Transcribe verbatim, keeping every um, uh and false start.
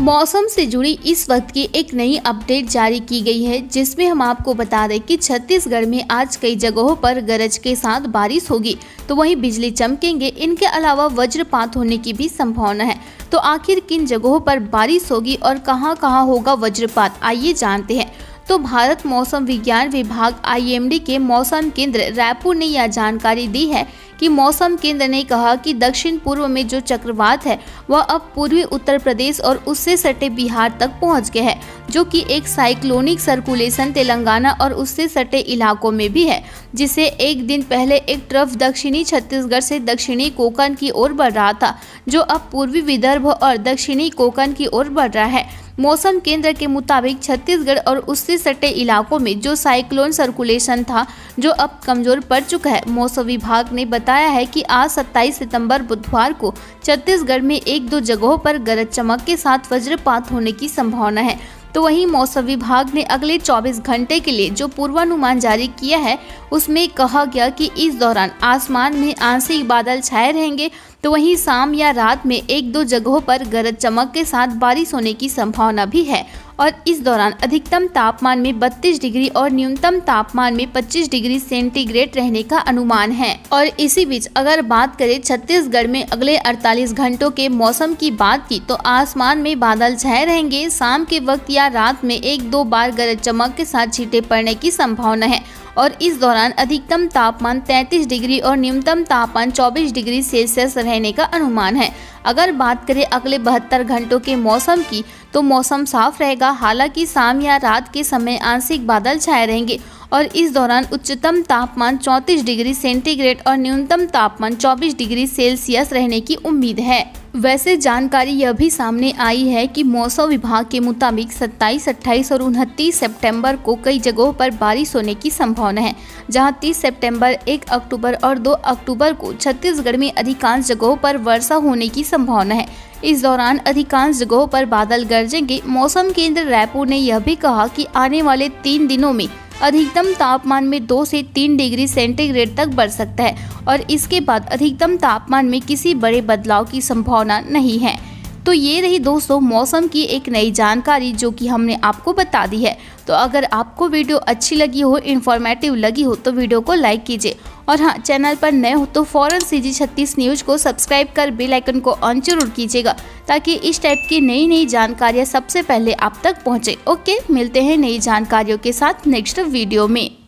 मौसम से जुड़ी इस वक्त की एक नई अपडेट जारी की गई है, जिसमें हम आपको बता दें कि छत्तीसगढ़ में आज कई जगहों पर गरज के साथ बारिश होगी तो वहीं बिजली चमकेंगे। इनके अलावा वज्रपात होने की भी संभावना है। तो आखिर किन जगहों पर बारिश होगी और कहां कहां होगा वज्रपात, आइए जानते हैं। तो भारत मौसम विज्ञान विभाग आई एम डी के मौसम केंद्र रायपुर ने यह जानकारी दी है कि मौसम केंद्र ने कहा कि दक्षिण पूर्व में जो चक्रवात है वह अब पूर्वी उत्तर प्रदेश और उससे सटे बिहार तक पहुंच गया है, जो कि एक साइक्लोनिक सर्कुलेशन तेलंगाना और उससे सटे इलाकों में भी है, जिसे एक दिन पहले एक ट्रफ दक्षिणी छत्तीसगढ़ से दक्षिणी कोकण की ओर बढ़ रहा था, जो अब पूर्वी विदर्भ और दक्षिणी कोकण की ओर बढ़ रहा है। मौसम केंद्र के मुताबिक छत्तीसगढ़ और उससे सटे इलाकों में जो साइक्लोन सर्कुलेशन था जो अब कमजोर पड़ चुका है। मौसम विभाग ने बताया है कि आज सत्ताईस सितंबर बुधवार को छत्तीसगढ़ में एक दो जगहों पर गरज चमक के साथ वज्रपात होने की संभावना है। तो वहीं मौसम विभाग ने अगले चौबीस घंटे के लिए जो पूर्वानुमान जारी किया है उसमें कहा गया कि इस दौरान आसमान में आंशिक बादल छाए रहेंगे, तो वहीं शाम या रात में एक दो जगहों पर गरज चमक के साथ बारिश होने की संभावना भी है और इस दौरान अधिकतम तापमान में बत्तीस डिग्री और न्यूनतम तापमान में पच्चीस डिग्री सेंटीग्रेड रहने का अनुमान है। और इसी बीच अगर बात करें छत्तीसगढ़ में अगले अड़तालीस घंटों के मौसम की बात की तो आसमान में बादल छाए रहेंगे, शाम के वक्त या रात में एक दो बार गरज चमक के साथ छींटे पड़ने की संभावना है और इस दौरान अधिकतम तापमान तैंतीस डिग्री और न्यूनतम तापमान चौबीस डिग्री सेल्सियस रहने का अनुमान है। अगर बात करें अगले बहत्तर घंटों के मौसम की तो मौसम साफ रहेगा, हालांकि शाम या रात के समय आंशिक बादल छाए रहेंगे और इस दौरान उच्चतम तापमान चौंतीस डिग्री सेंटीग्रेड और न्यूनतम तापमान चौबीस डिग्री सेल्सियस रहने की उम्मीद है। वैसे जानकारी यह भी सामने आई है कि मौसम विभाग के मुताबिक सत्ताईस, अट्ठाईस और उनतीस सितंबर को कई जगहों पर बारिश होने की संभावना है, जहां तीस सितंबर, एक अक्टूबर और दो अक्टूबर को छत्तीसगढ़ में अधिकांश जगहों पर वर्षा होने की संभावना है। इस दौरान अधिकांश जगहों पर बादल गरजेंगे। मौसम केंद्र रायपुर ने यह भी कहा कि आने वाले तीन दिनों में अधिकतम तापमान में दो से तीन डिग्री सेंटीग्रेड तक बढ़ सकता है और इसके बाद अधिकतम तापमान में किसी बड़े बदलाव की संभावना नहीं है। तो ये रही दोस्तों मौसम की एक नई जानकारी जो कि हमने आपको बता दी है। तो अगर आपको वीडियो अच्छी लगी हो, इन्फॉर्मेटिव लगी हो तो वीडियो को लाइक कीजिए और हाँ, चैनल पर नए हो तो फौरन सीजी छत्तीस न्यूज़ को सब्सक्राइब कर बेल आइकन को ऑन जरूर कीजिएगा, ताकि इस टाइप की नई नई जानकारियाँ सबसे पहले आप तक पहुँचे। ओके, मिलते हैं नई जानकारियों के साथ नेक्स्ट वीडियो में।